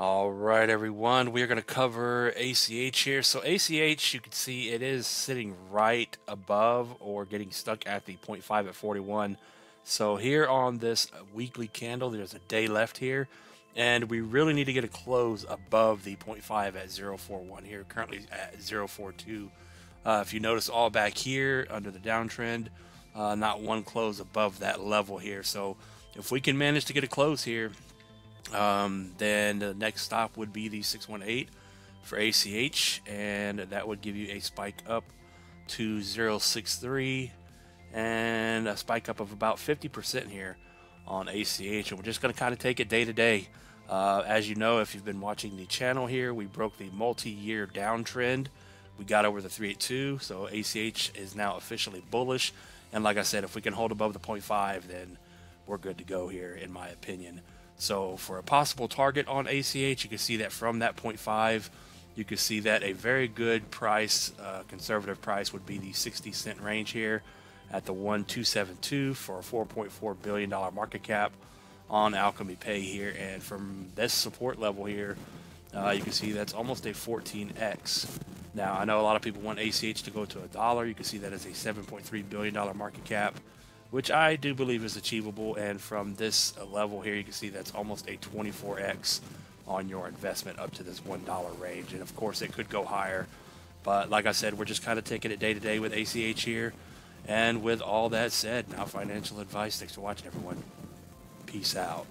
All right, everyone, we are going to cover ACH here. So ACH, you can see it is sitting right above or getting stuck at the 0.5 at 41. So here on this weekly candle, there's a day left here, and we really need to get a close above the 0.5 at 041 here, currently at 042. If you notice, all back here under the downtrend, not one close above that level here. So if we can manage to get a close here, then the next stop would be the 618 for ACH, and that would give you a spike up to 063 and a spike up of about 50% here on ACH. And we're just going to kind of take it day to day. As you know, if you've been watching the channel here, we broke the multi-year downtrend. We got over the 382, so ACH is now officially bullish. And like I said, if we can hold above the 0.5, then we're good to go here, in my opinion. So for a possible target on ACH, you can see that from that 0.5, you can see that a very good price, conservative price, would be the 60-cent range here at the 1272 for a $4.4 billion market cap on Alchemy Pay here. And from this support level here, you can see that's almost a 14x. Now, I know a lot of people want ACH to go to $1. You can see that is a $7.3 billion market cap, which I do believe is achievable. And from this level here, you can see that's almost a 24x on your investment up to this $1 range. And of course, it could go higher. But like I said, we're just kind of taking it day to day with ACH here. And with all that said, now financial advice. Thanks for watching, everyone. Peace out.